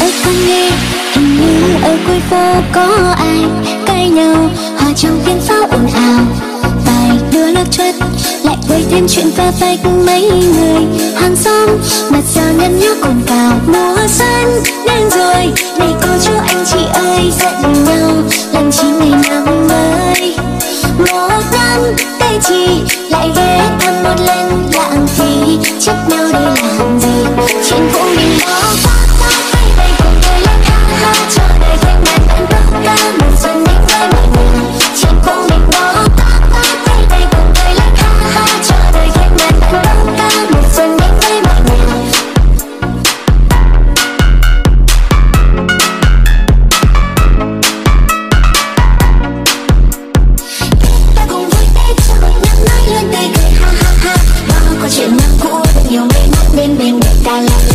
Ơi con nghe, hình như ở cuối phố có ai cãi nhau, họ trong tiếng pháo ồn ào, vài đứa lắc chuất lại gây thêm chuyện va vách mấy người hàng xóm, mặt sao nhăn nhó cồn cào. Mùa xuân đến rồi, này cô chú anh chị ơi, giận nhau làm chi ngày năm mới. Một năm tay chị lại ghé thăm một lần, lãng phí trách nhau để làm gì? Chuyện cũ mình lo. Chuyện năm cũ, nhiều mây mát bên mình, ta là